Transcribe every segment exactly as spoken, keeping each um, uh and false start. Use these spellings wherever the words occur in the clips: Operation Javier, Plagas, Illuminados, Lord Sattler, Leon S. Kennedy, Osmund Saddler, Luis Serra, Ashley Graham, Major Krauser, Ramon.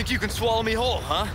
Think you can swallow me whole, huh?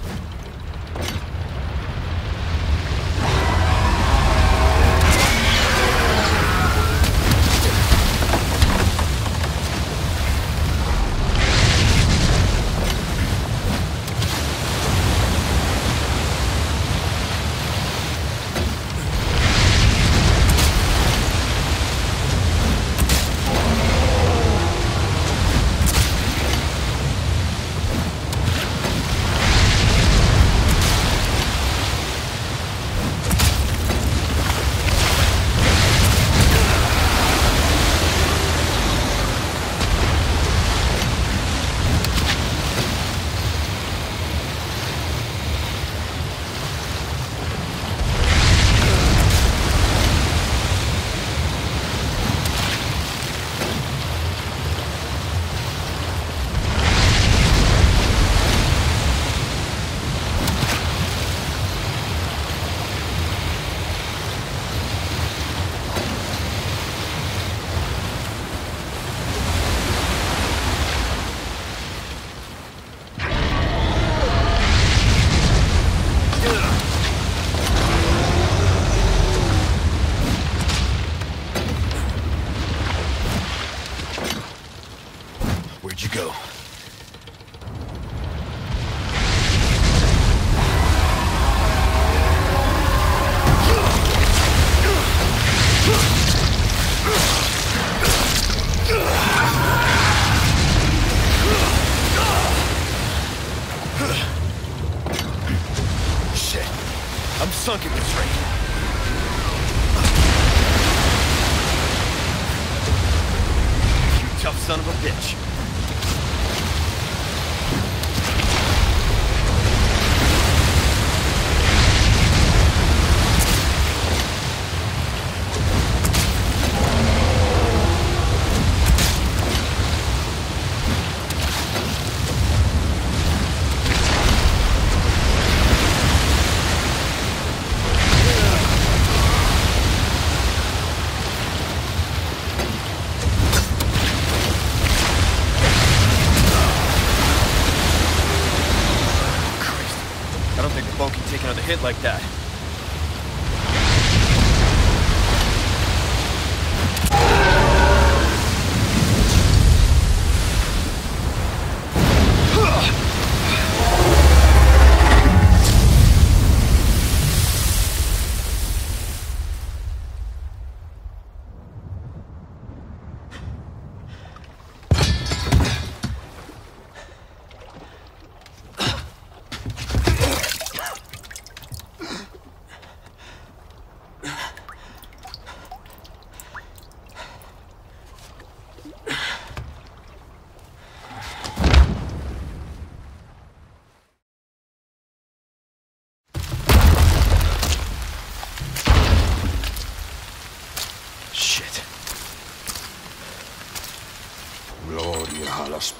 Hit like that.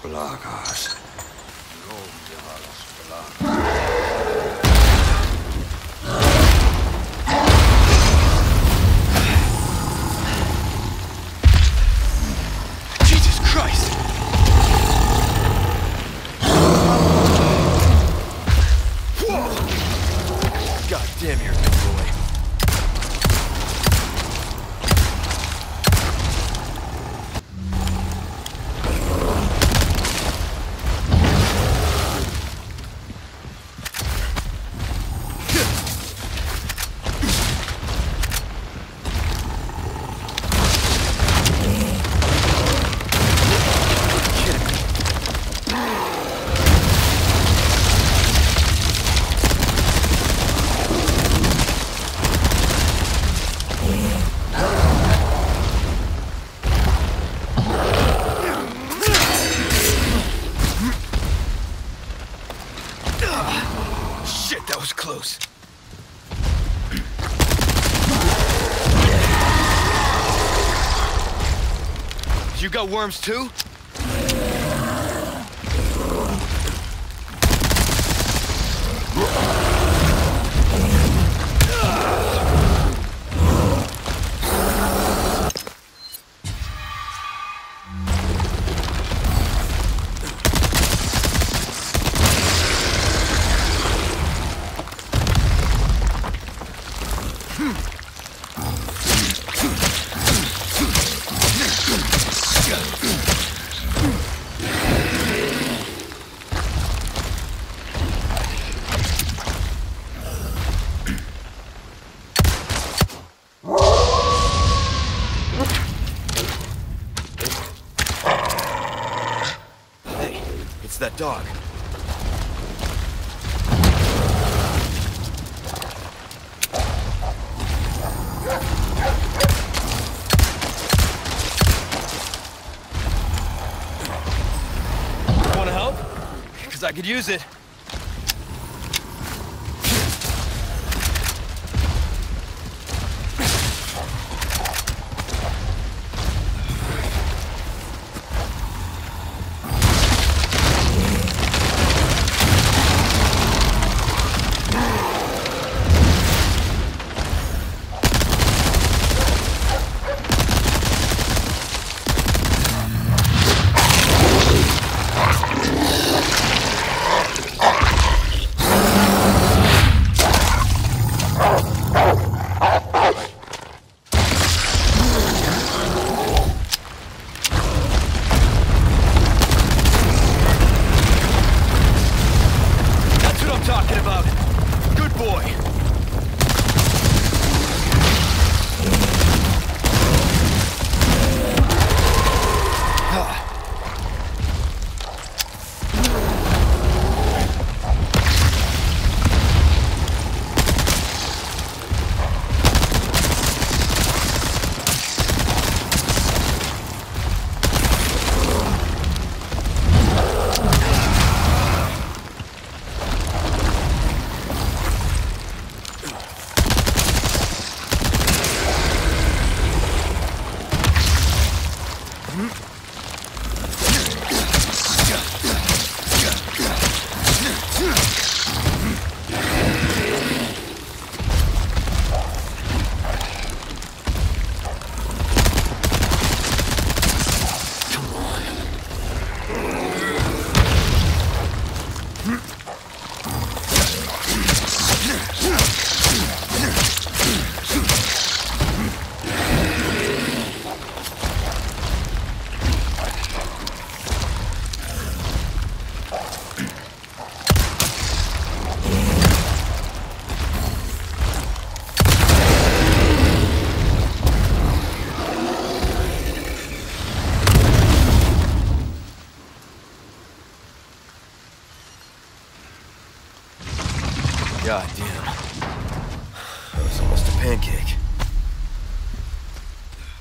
Plagas. Jesus Christ! Whoa! God damn you. You got worms too? It's that dog. Want to help? Because I could use it.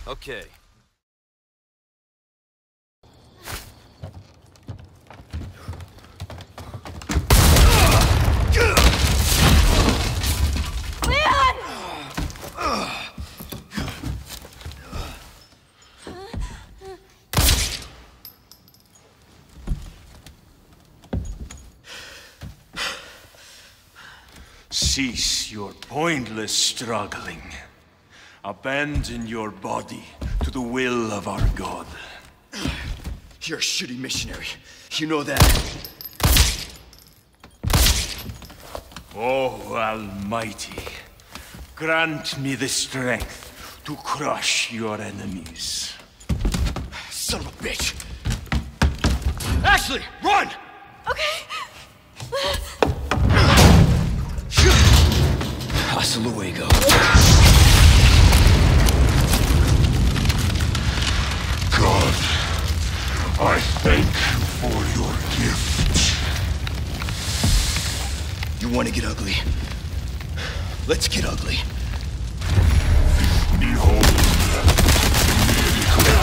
Okay. Cease your pointless struggling. Abandon your body to the will of our god. You're a shitty missionary. You know that. Oh, Almighty. Grant me the strength to crush your enemies. Son of a bitch! Ashley, run! Okay. Hasta luego. God, I thank you for your gift. You want to get ugly? Let's get ugly. Behold, the miracle.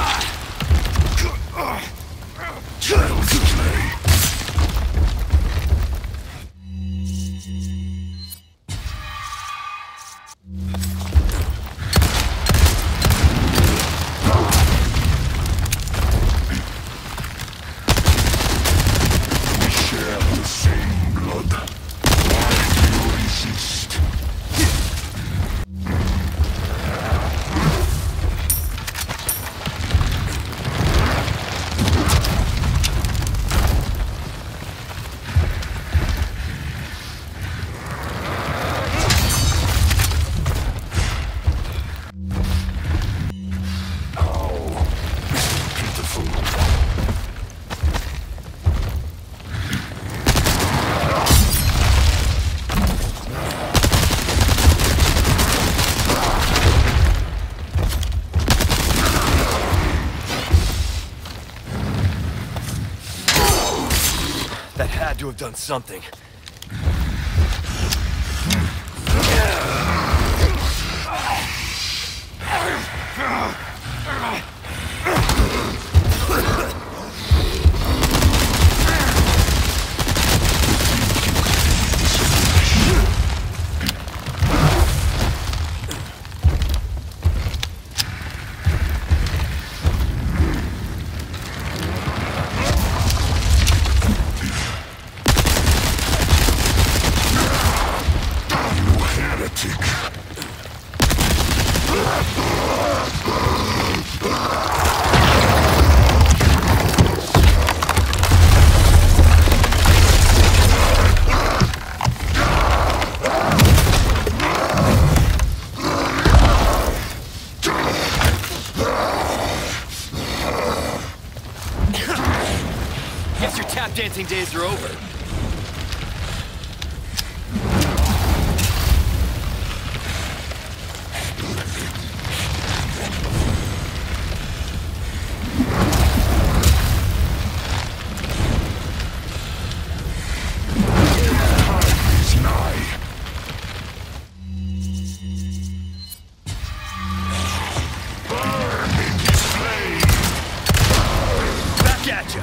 to have done something. Dancing days are over. Back at ya!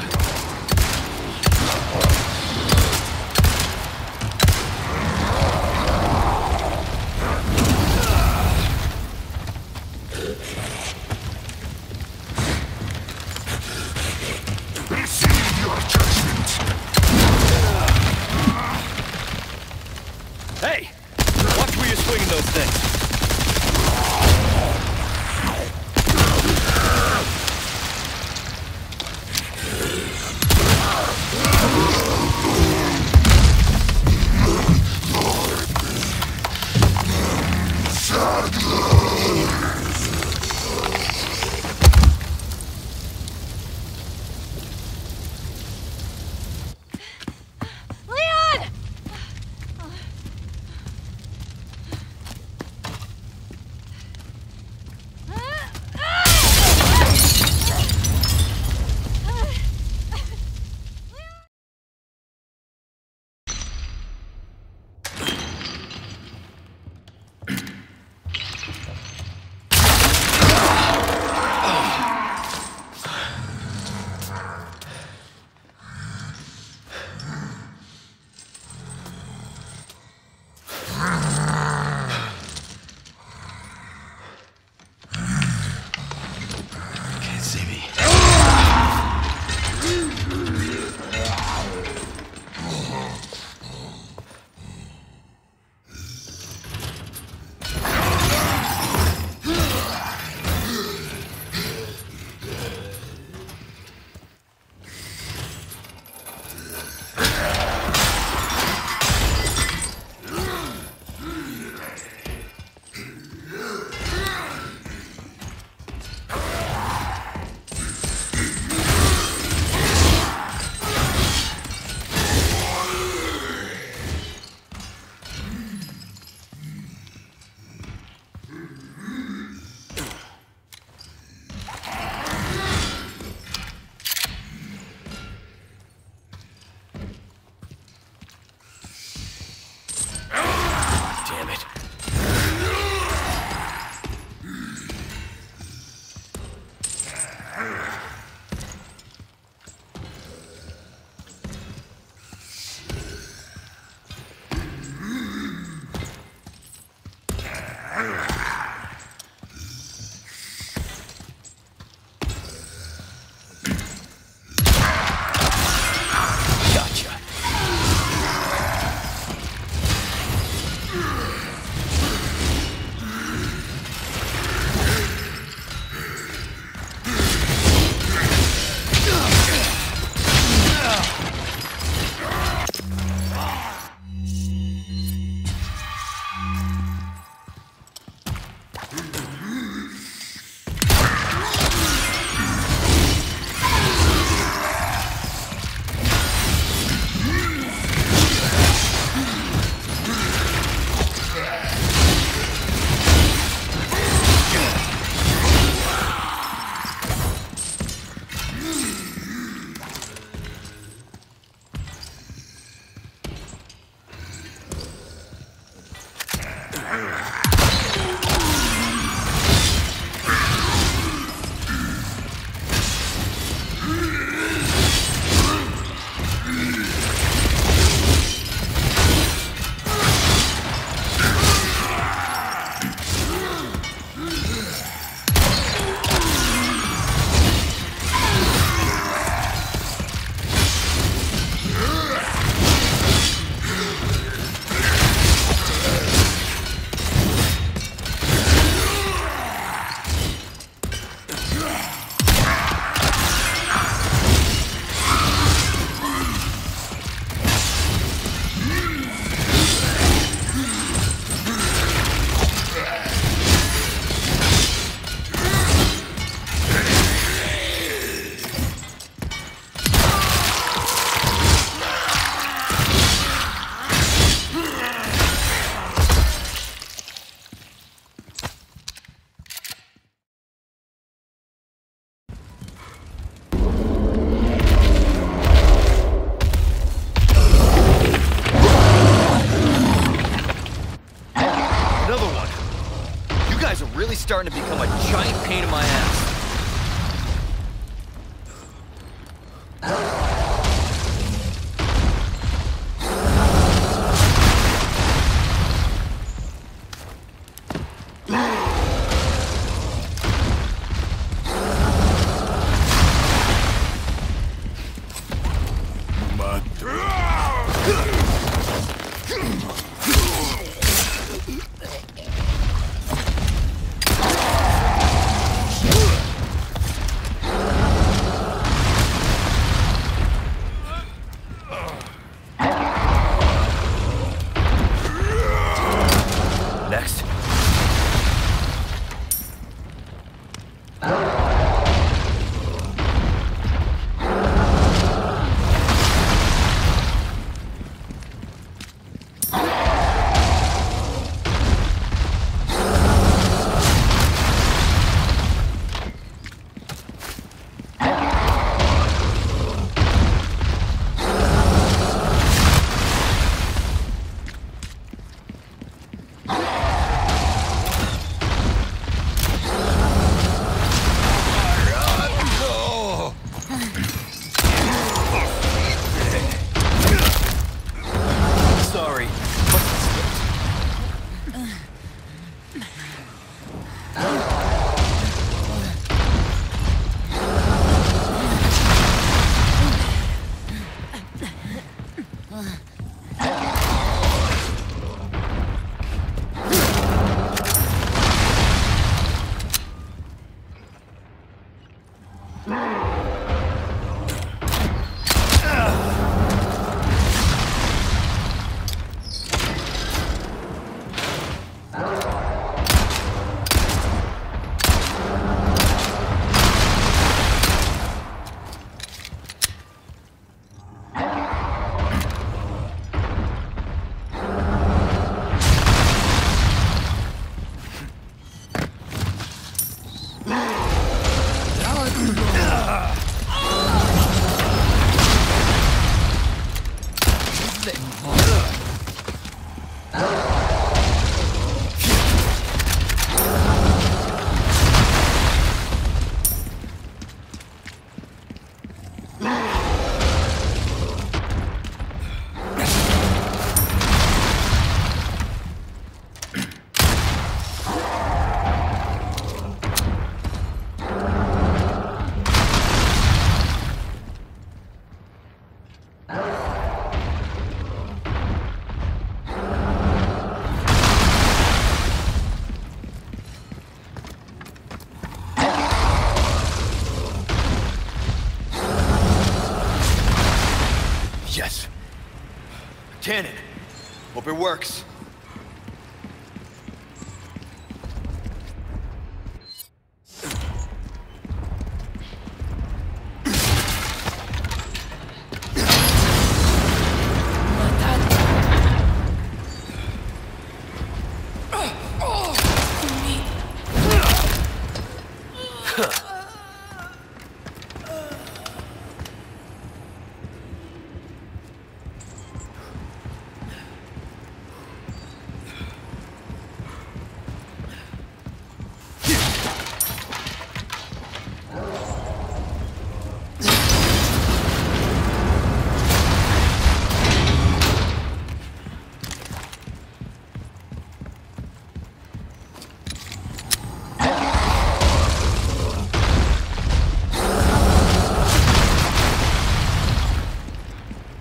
You guys are really starting to become a giant pain in my ass. Hope it works.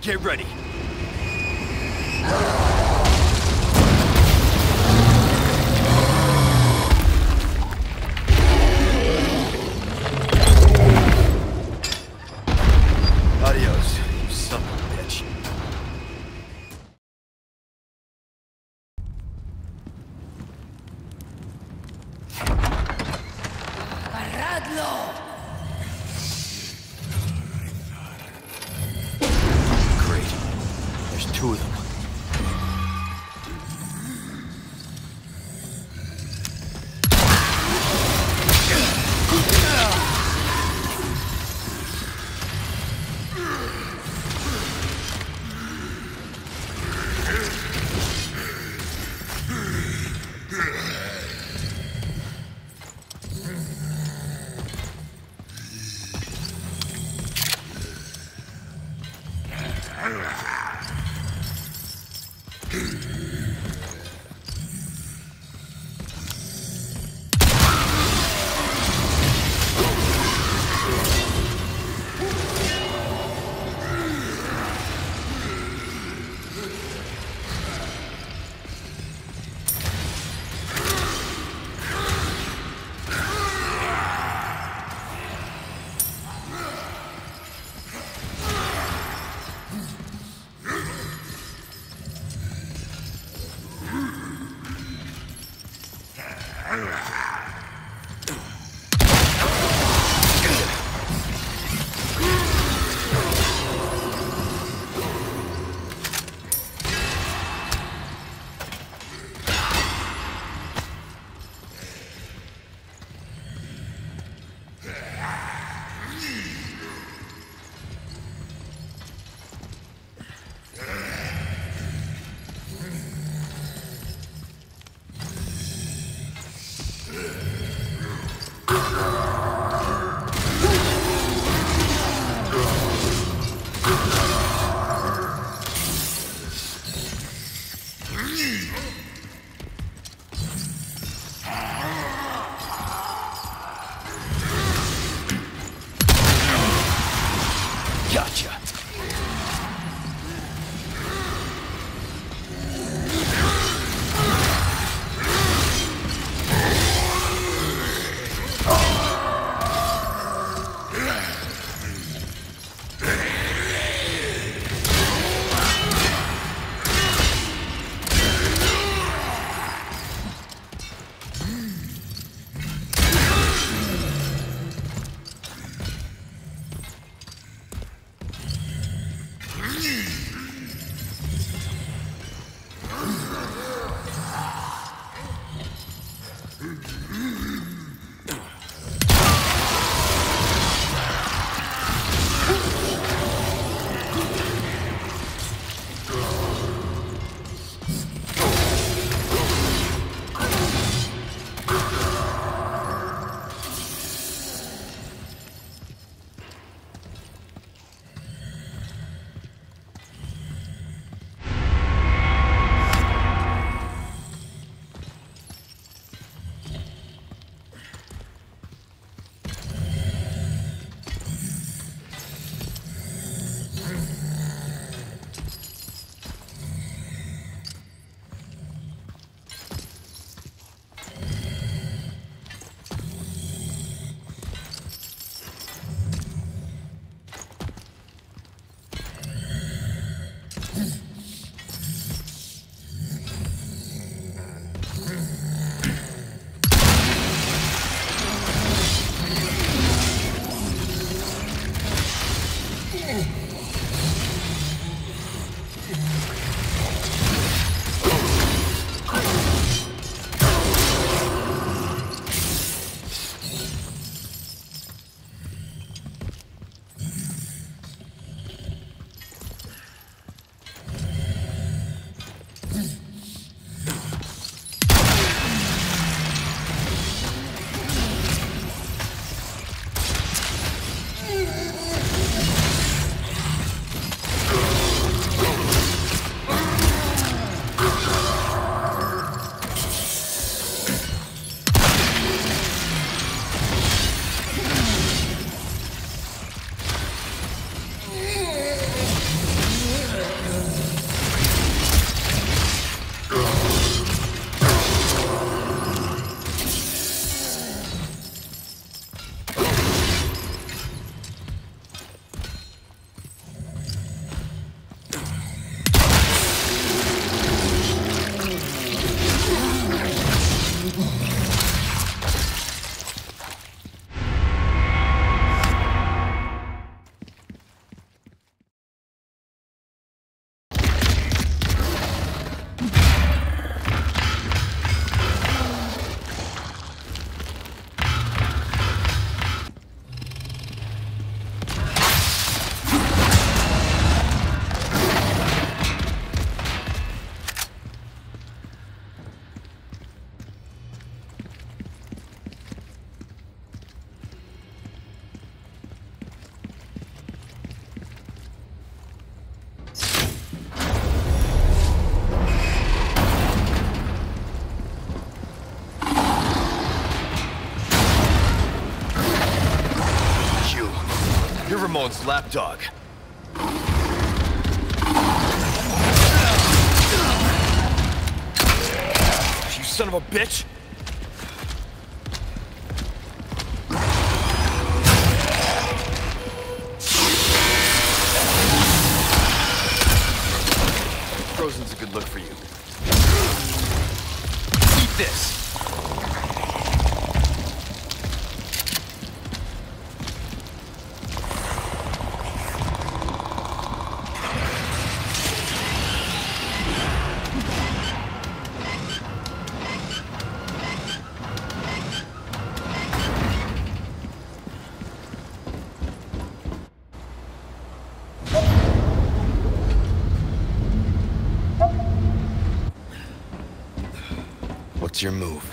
Get ready. Adios, you son of a bitch. Paradlo! Two of them. You're Ramon's lapdog. You son of a bitch! Frozen's a good look for you. Eat this! What's your move?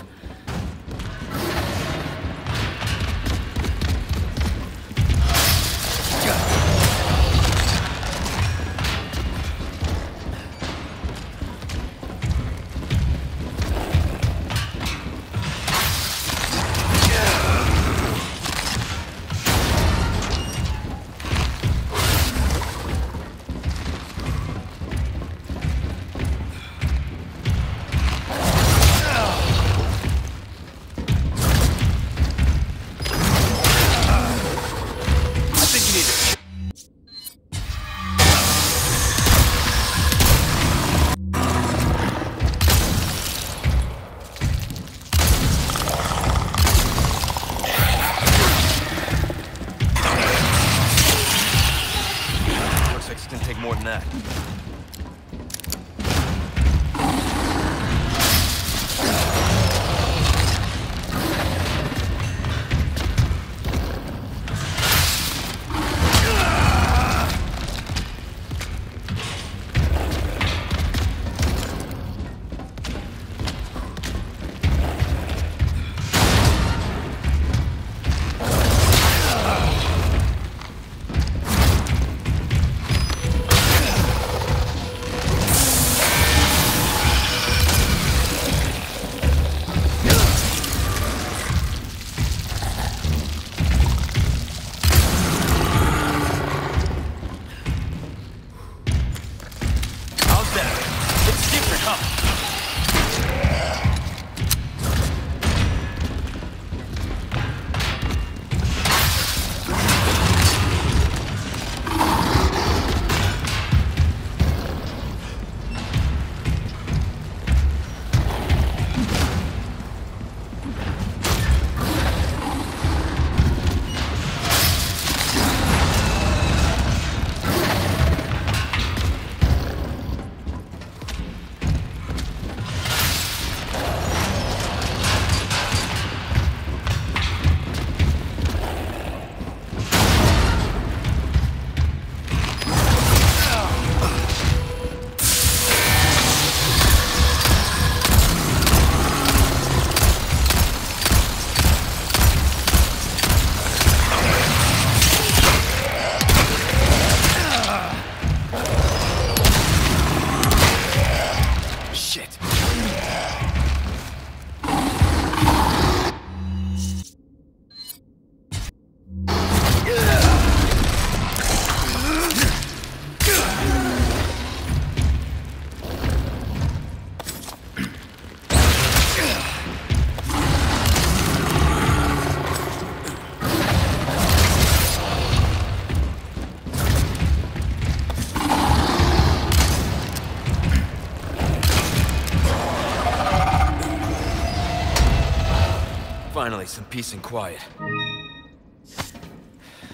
Finally, some peace and quiet.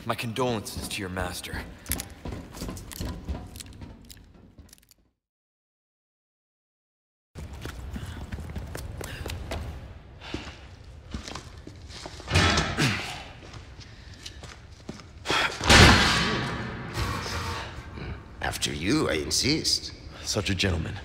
My condolences to your master. After you, I insist. Such a gentleman.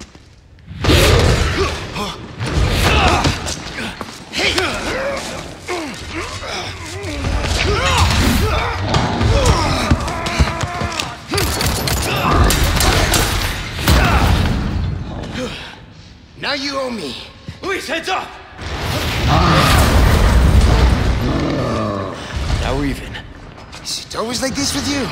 Now you owe me. Luis, heads up! Now we're even. Is it It's always like this with you.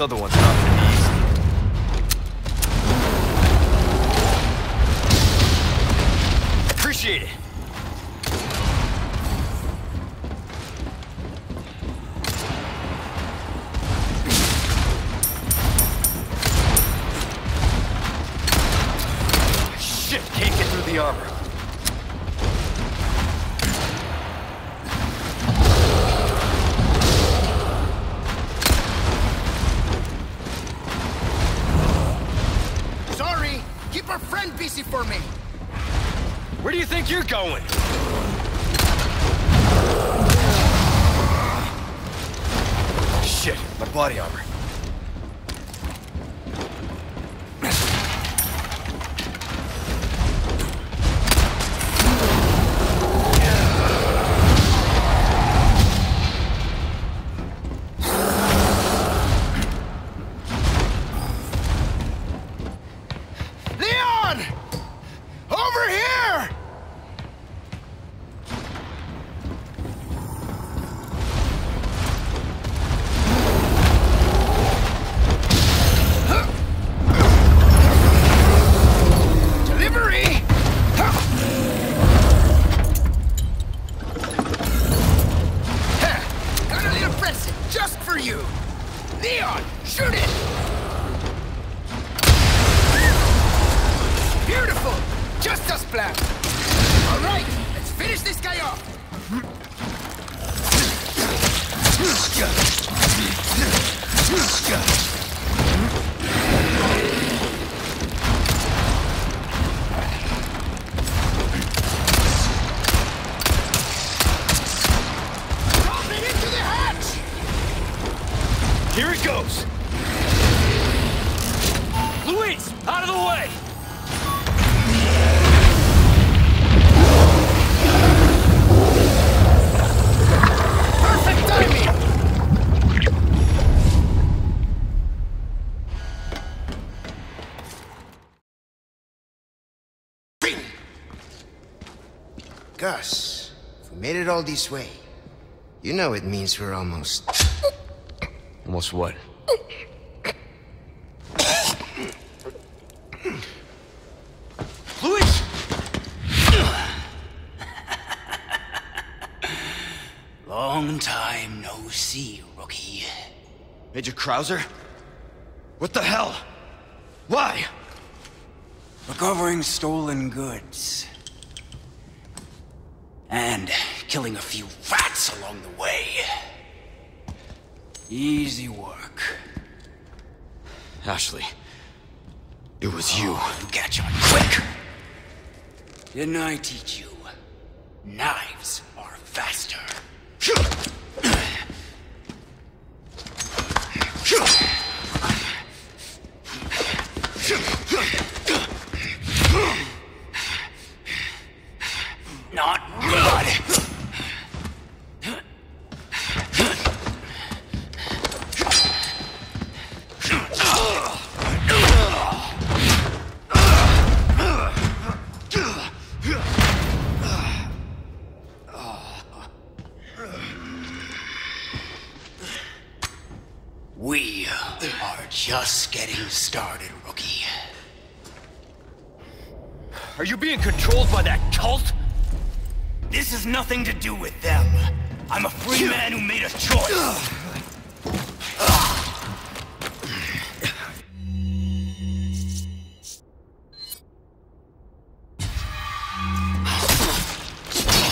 Other one's not for me. Appreciate it. Shit, can't get through the armor. For me. Where do you think you're going? Shit, my body armor. Gus, if we made it all this way, you know it means we're almost... Almost what? Luis! Long time no see, rookie. Major Krauser? What the hell? Why? Recovering stolen goods. And killing a few rats along the way. Easy work. Ashley, it was oh, you. You catch on quick. Didn't I teach you? Knives are faster. Not blood! We are just getting started, rookie. Are you being controlled by that cult? This has nothing to do with them. I'm a free man who made a choice.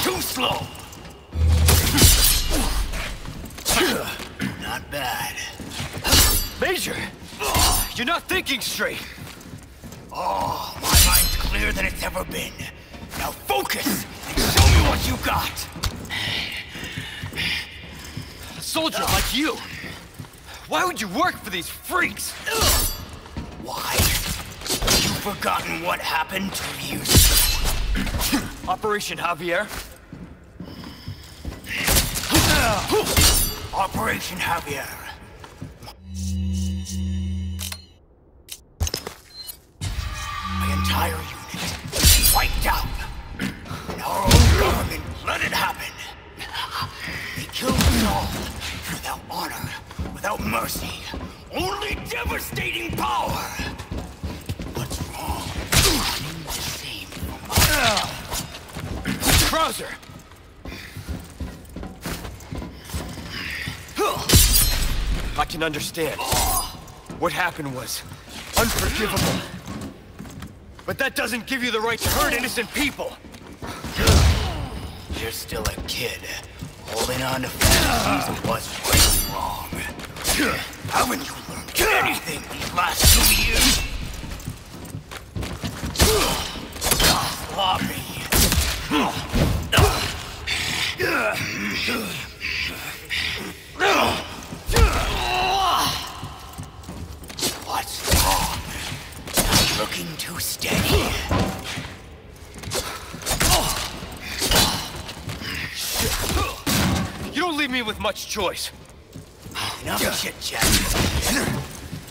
Too slow. Not bad. Major, you're not thinking straight. Oh, my mind's clearer than it's ever been. Now focus! Show me what you got! A soldier like you! Why would you work for these freaks? Why? You've forgotten what happened two years ago. Operation Javier? Operation Javier. My entire unit wiped out. Our own government let it happen. They killed us all, without honor, without mercy, only devastating power. What's wrong? The same for myself. Krauser. I can understand. What happened was unforgivable. But that doesn't give you the right to hurt innocent people. You're still a kid, holding on to fantasies of what's right wrong. Haven't you learned anything these last two years? Sloppy. What's wrong? Not looking too steady. Leave me with much choice. Enough chit chat.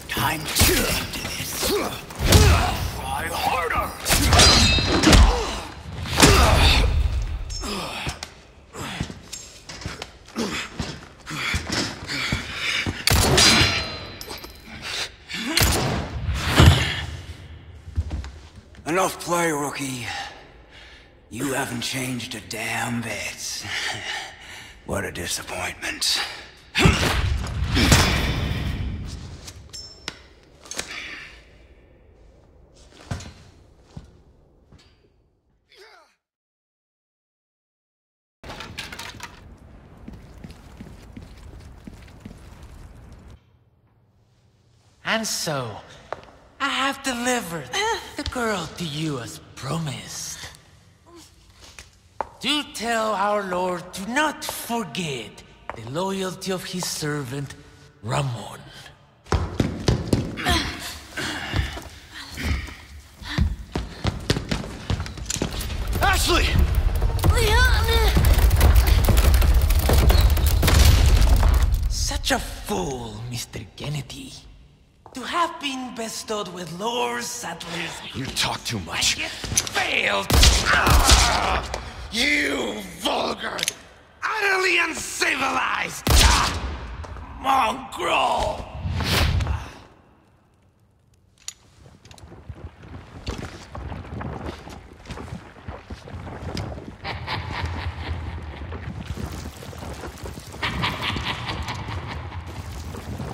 Time to get into this. Try harder. Enough play, rookie. You haven't changed a damn bit. What a disappointment. And so, I have delivered the girl to you as promised. Do tell our Lord to not forget the loyalty of his servant, Ramon. Ashley! Leon! Such a fool, Mister Kennedy. To have been bestowed with Lord Sattler's... You talk too much. You failed! Ah, you vulgar, utterly uncivilized, ah, mongrel!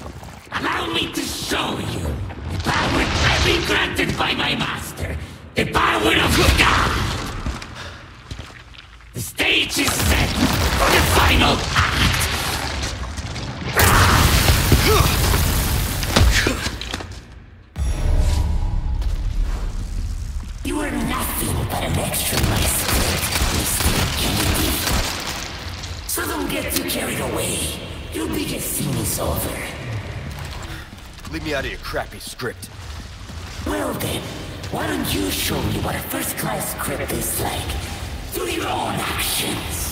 Show you the power I've been granted by my master, the power of God. The stage is set for the final act. You are nothing but an extra in my spirit, Mister Kennedy. So don't get too carried away. Your biggest scene is over. Leave me out of your crappy script. Well then, why don't you show me what a first-class script is like? Through your own actions.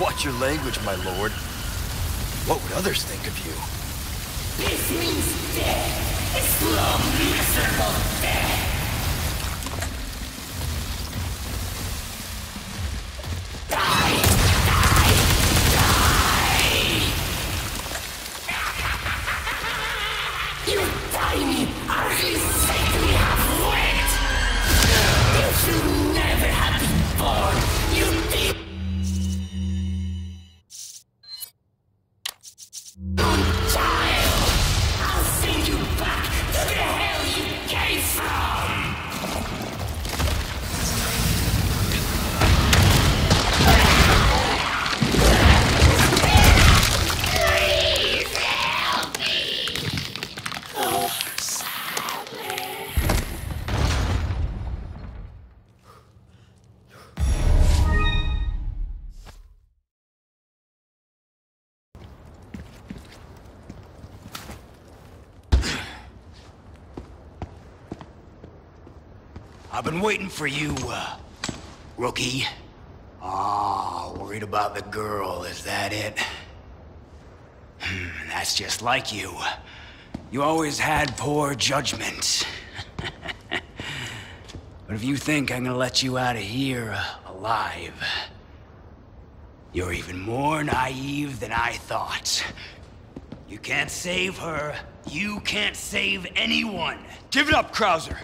Watch your language, my lord. What would others think of you? This means death. It's long, miserable death. Die! Die! Die! You tiny, ugly, sickly half-wit! You should never have been born! You did. I've been waiting for you, uh, rookie. Ah, oh, worried about the girl, is that it? Hmm, that's just like you. You always had poor judgment. But if you think I'm gonna let you out of here uh, alive, you're even more naive than I thought. You can't save her. You can't save anyone. Give it up, Krauser.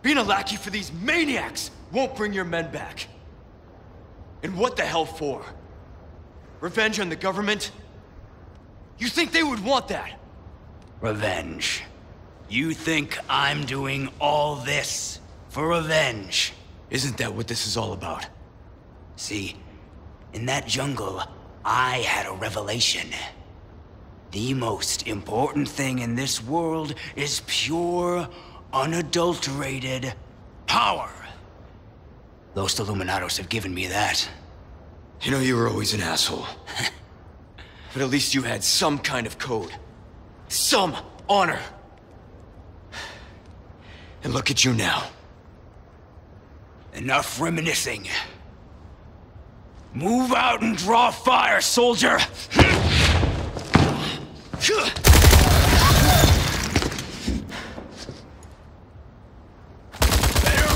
Being a lackey for these maniacs won't bring your men back. And what the hell for? Revenge on the government? You think they would want that? Revenge. You think I'm doing all this for revenge? Isn't that what this is all about? See, in that jungle, I had a revelation. The most important thing in this world is pure, unadulterated power. Those Illuminados have given me that. You know, you were always an asshole. But at least you had some kind of code. Some honor. And look at you now. Enough reminiscing. Move out and draw fire, soldier! Better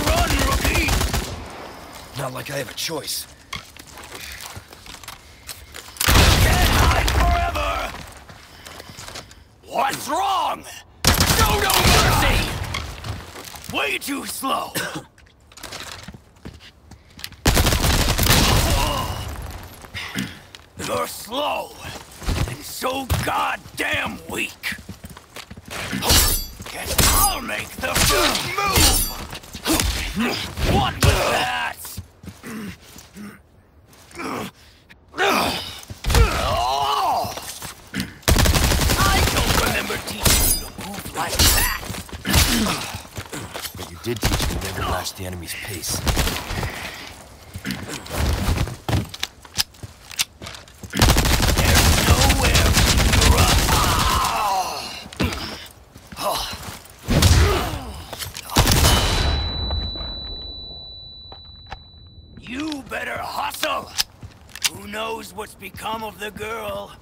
run, rookie! Not like I have a choice. Can't hide forever! What's wrong? Show no mercy! Way too slow! You're slow, and so goddamn weak. Guess I'll make the first move! What was that? I don't remember teaching you to move like that! But you did teach me never to match the enemy's pace. What's become of the girl?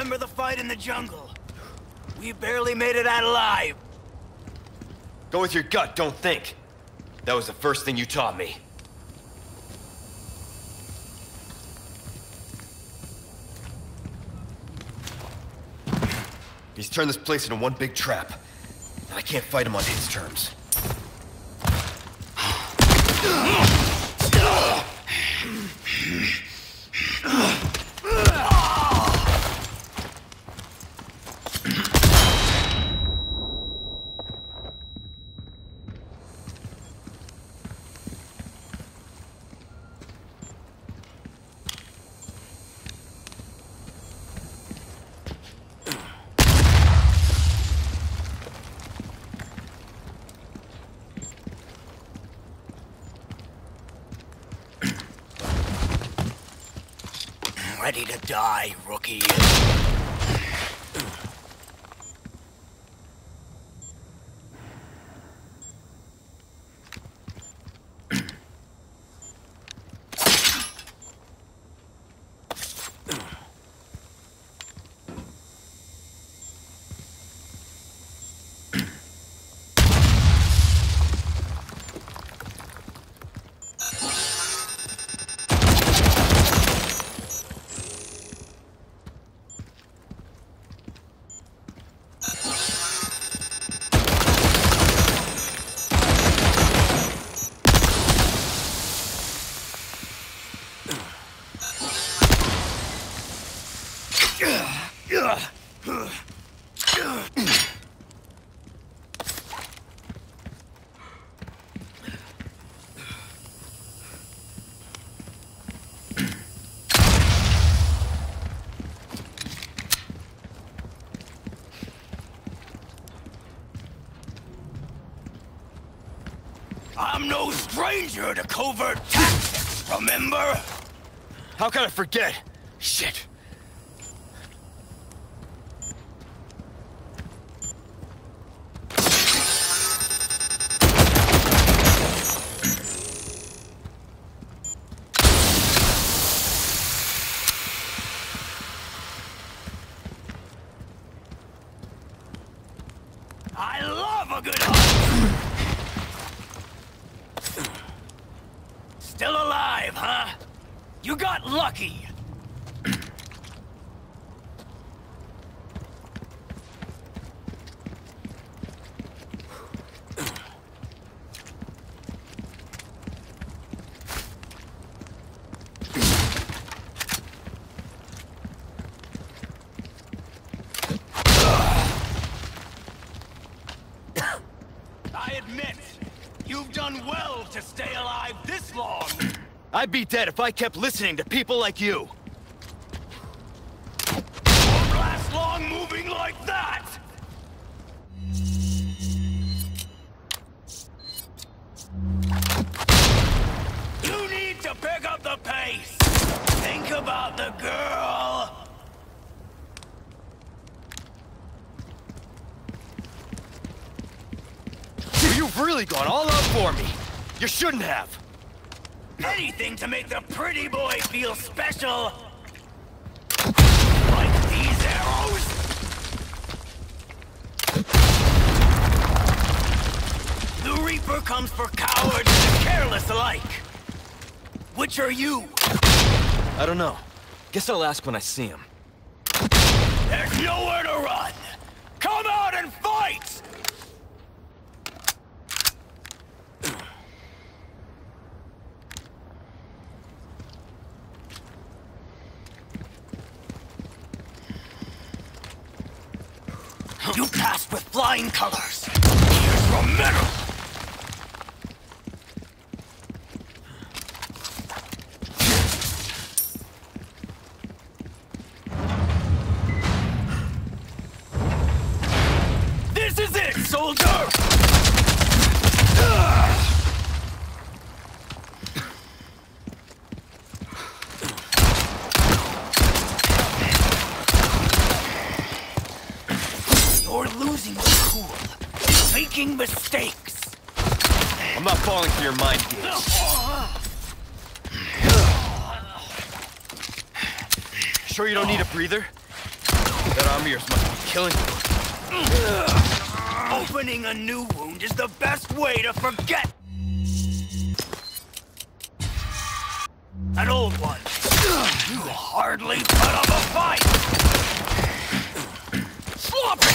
Remember the fight in the jungle? We barely made it out alive. Go with your gut, don't think. That was the first thing you taught me. He's turned this place into one big trap. I can't fight him on his terms. Ready to die, rookie. I'm no stranger to covert tactics, remember? How can I forget? Shit. Still alive, huh? You got lucky! I'd be dead if I kept listening to people like you. Won't last long moving like that! You need to pick up the pace! Think about the girl! You've really gone all out for me! You shouldn't have! Anything to make the pretty boy feel special! Like these arrows! The Reaper comes for cowards and careless alike! Which are you? I don't know. Guess I'll ask when I see him. There's nowhere to run! Come out and fight! You passed with flying colors! Here's Romero! This is it, soldier! Making mistakes. I'm not falling for your mind games. Sure you don't need a breather? That armor's must be killing you. Opening a new wound is the best way to forget an old one. You hardly put up a fight. Sloppy.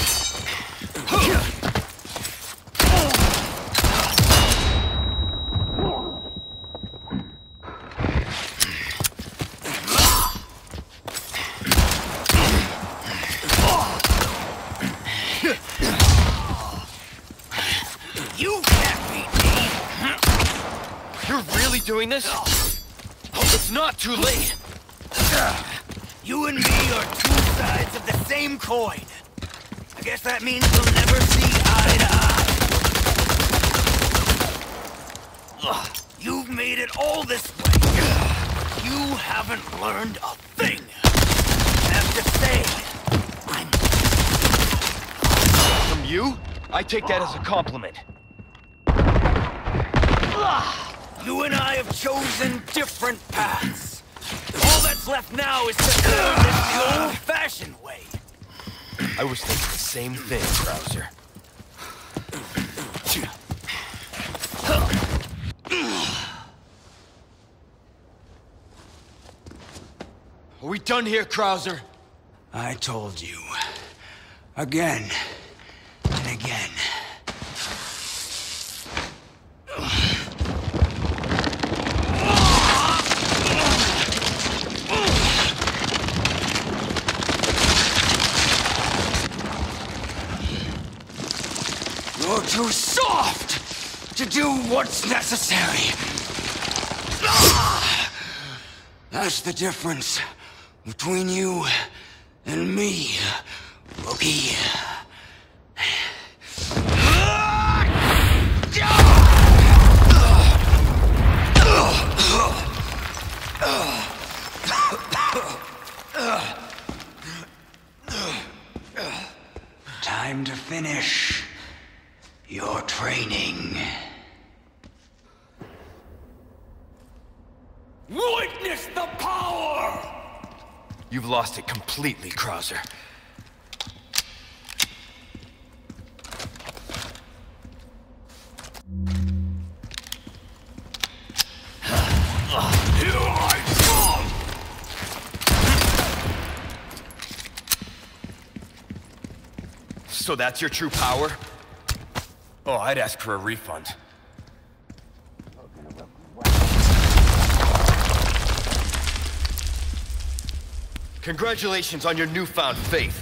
Doing this? Hope it's not too late. You and me are two sides of the same coin. I guess that means we'll never see eye to eye. You've made it all this way. You haven't learned a thing. I have to say, I'm... From you? I take that as a compliment. You and I have chosen different paths. All that's left now is to do this the old-fashioned way. I was thinking the same thing, Krauser. Are we done here, Krauser? I told you. Again. And again. Too soft to do what's necessary. That's the difference between you and me, Rookie. Time to finish. Your training. Witness the power! You've lost it completely, Krauser. So that's your true power? Oh, I'd ask for a refund. Congratulations on your newfound faith.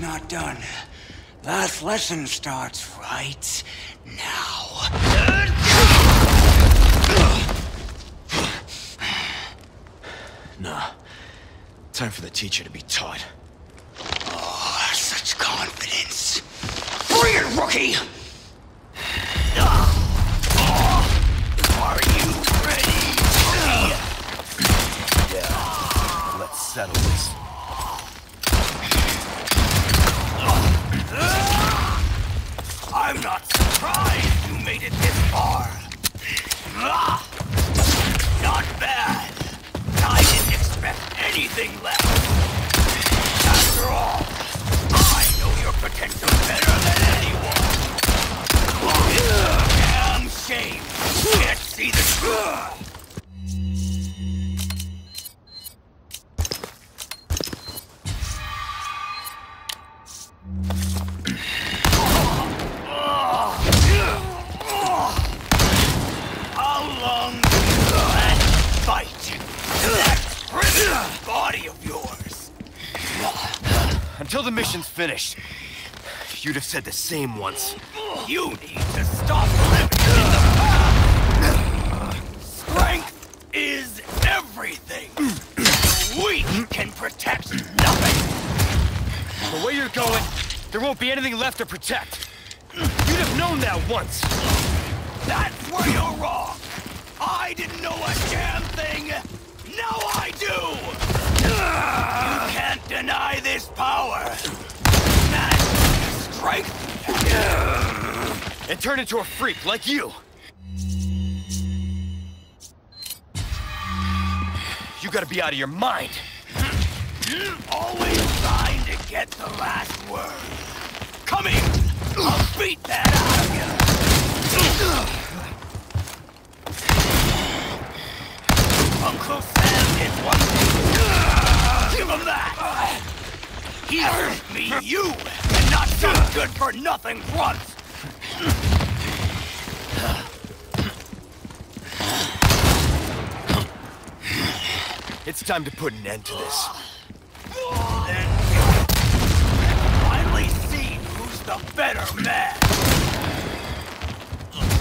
Not done. Last lesson starts right now. Nah. Time for the teacher to be taught. Oh, such confidence. Bring it, rookie! Are you ready? Yeah. Let's settle this. I'm not surprised you made it this far. Not bad. I didn't expect anything less. After all, I know your potential better than anyone. Damn shame. Can't see the good. Until the mission's finished, you'd have said the same once. You need to stop living in the past! Strength is everything! Weak can protect nothing! The way you're going, there won't be anything left to protect. You'd have known that once! That's where you're wrong! I didn't know a damn thing! Now I do! You can't deny this power! That's strength! And turn into a freak like you! You gotta be out of your mind! Always trying to get the last word! Come in! I'll beat that out of you! Uncle Sam did one thing! Give him that! He hurt me, you, and not some good-for-nothing runt! It's time to put an end to this. Then you'll finally see who's the better man!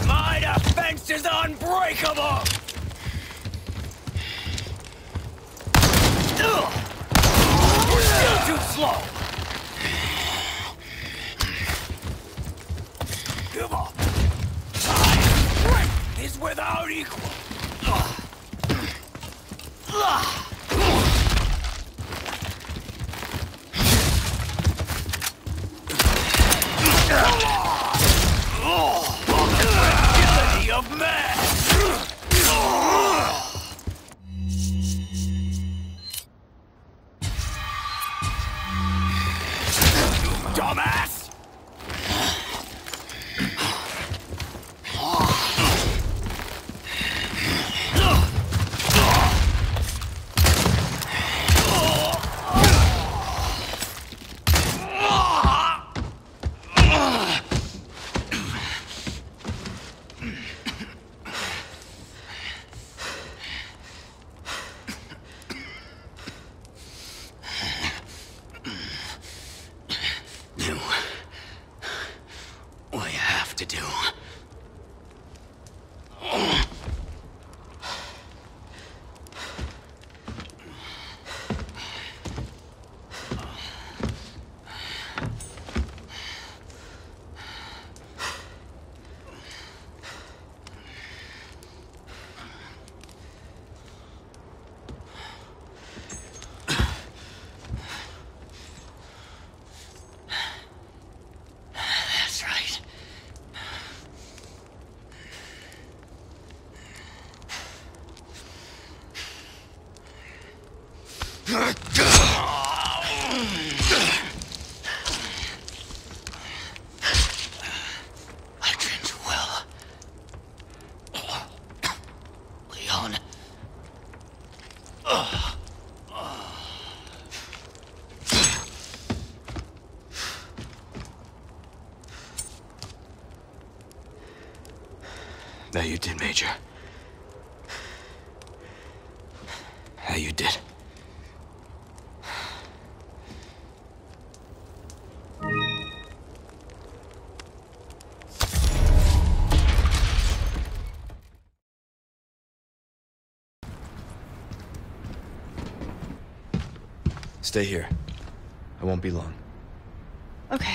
My defense is unbreakable! Ugh. Still too slow! Give up! Time strength is without equal! The fragility of man! Dumbass! to do. Now you did, Major. Now you did. Stay here. I won't be long. Okay.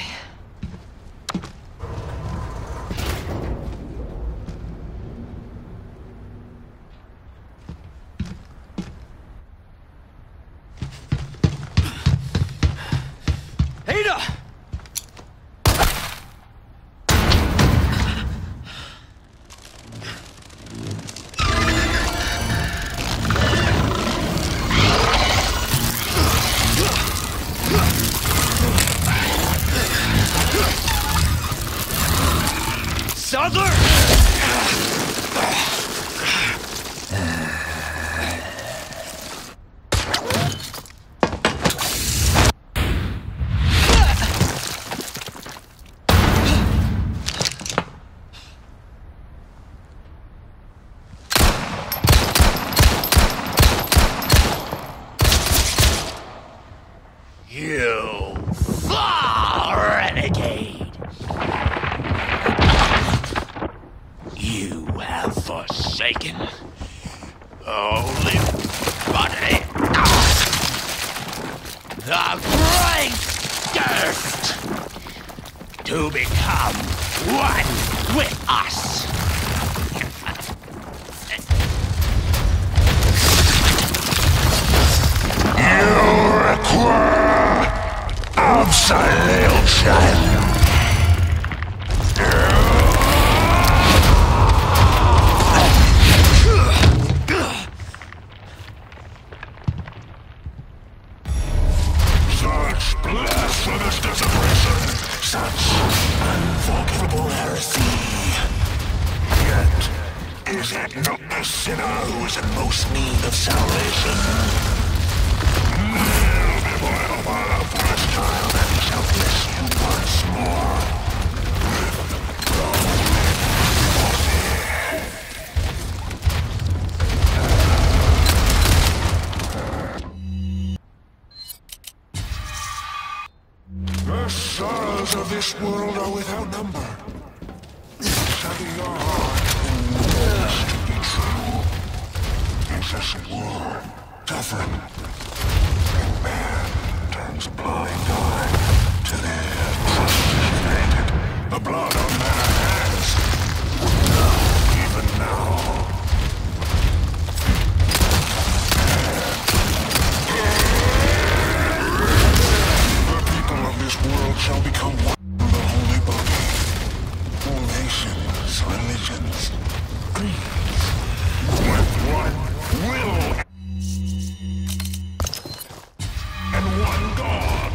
One God,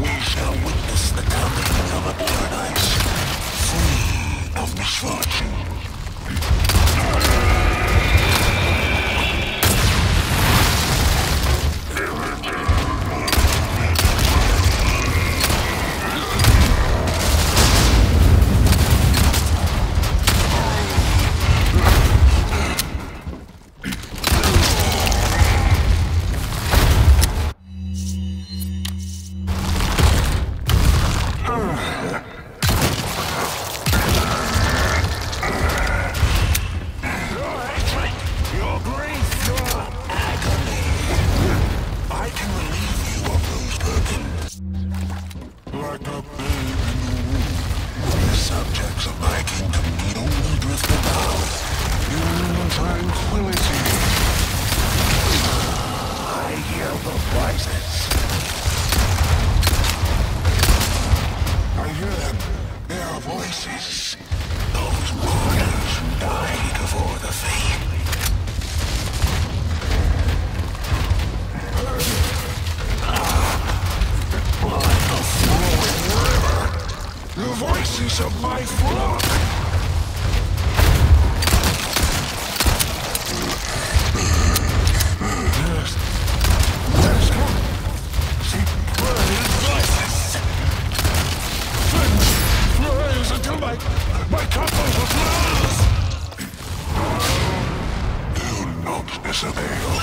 we shall witness the coming of a paradise disobey.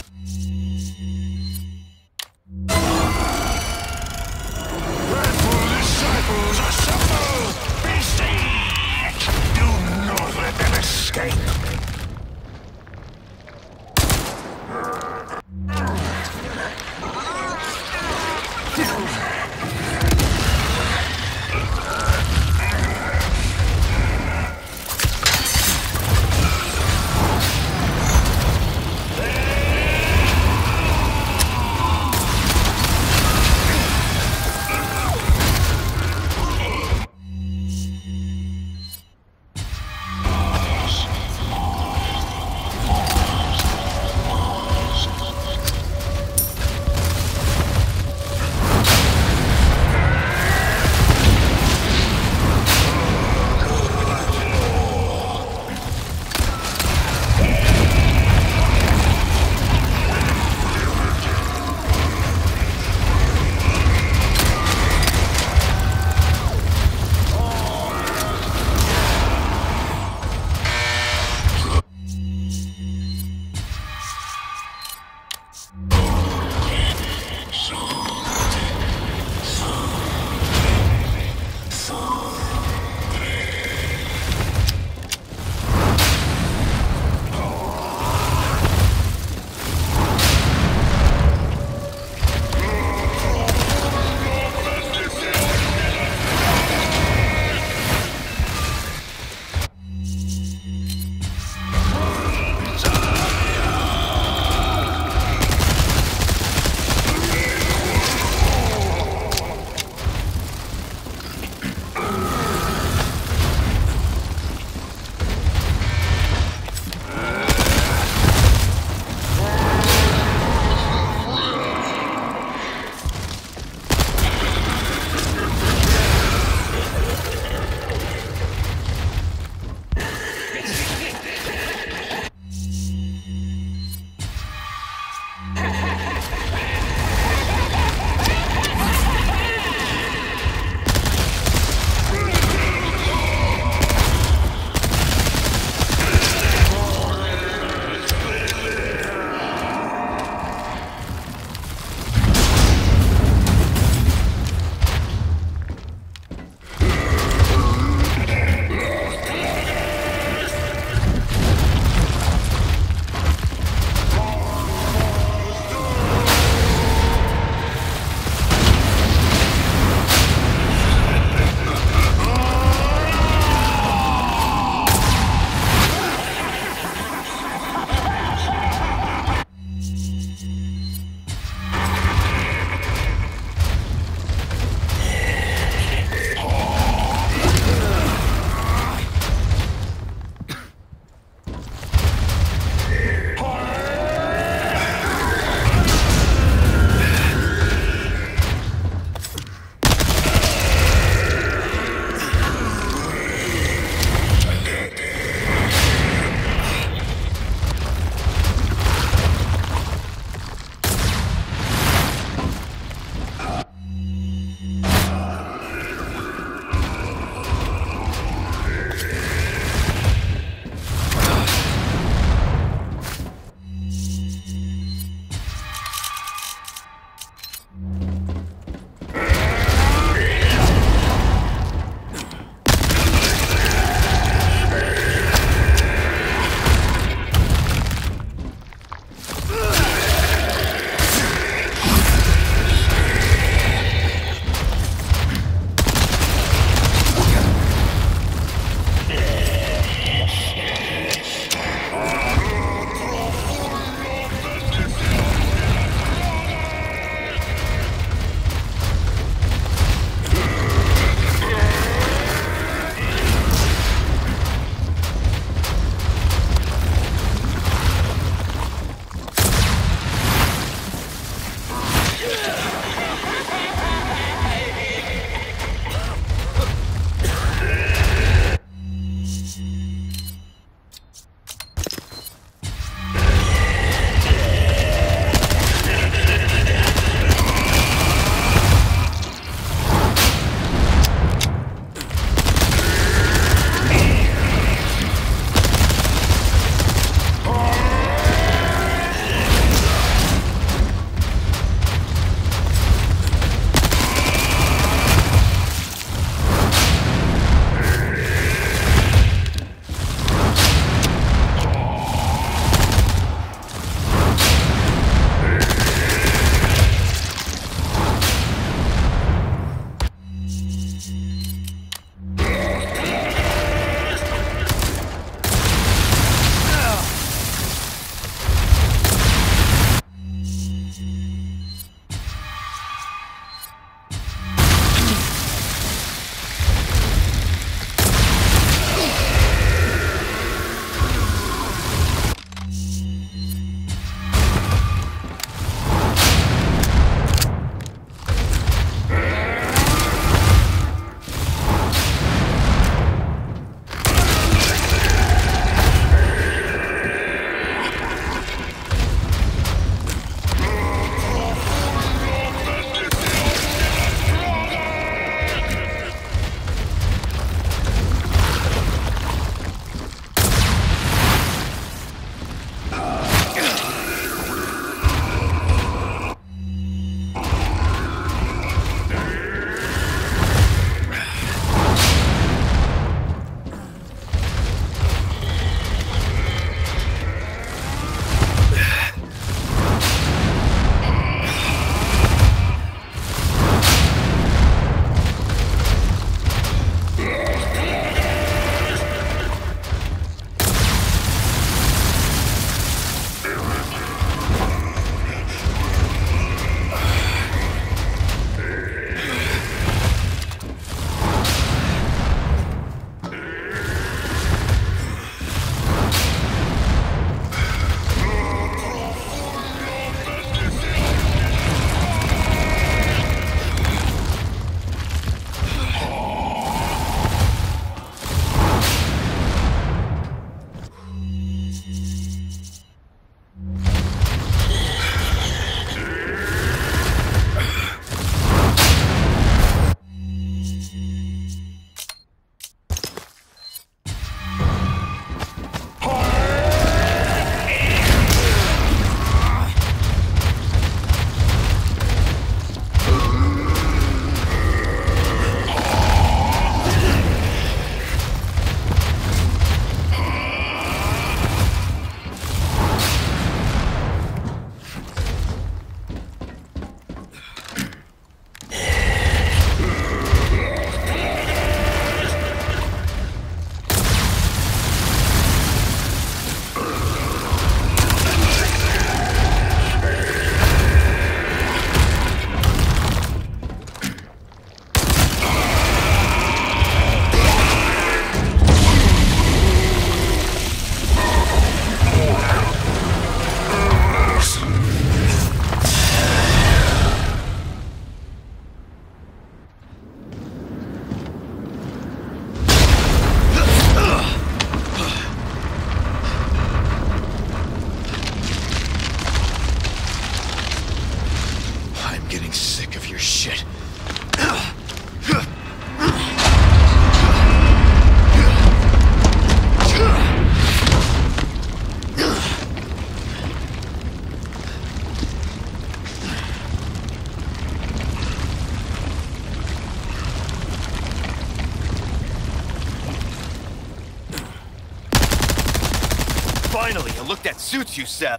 Finally, a look that suits you, Sattler.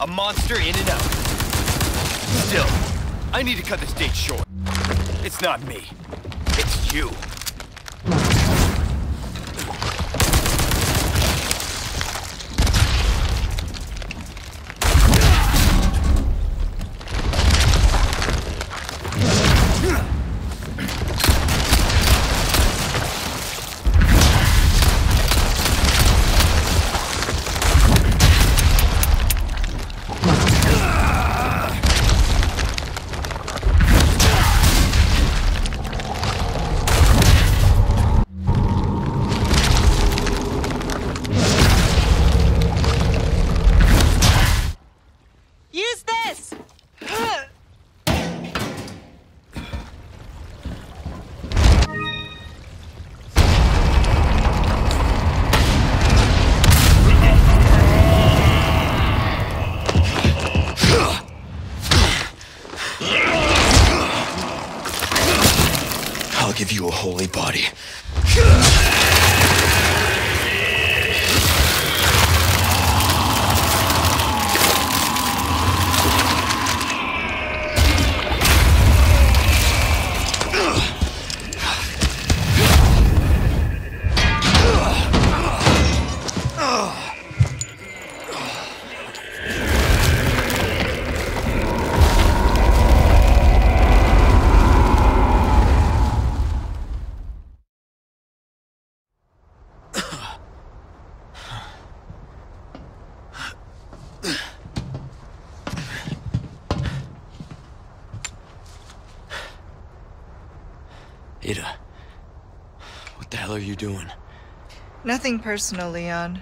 A monster in and out. Still, I need to cut this date short. It's not me. It's you. Holy body. Doing? Nothing personal, Leon.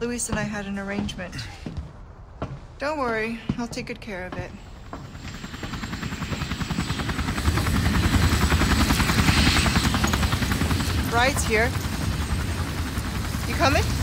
Luis and I had an arrangement. Don't worry, I'll take good care of it. Bride's here. You coming?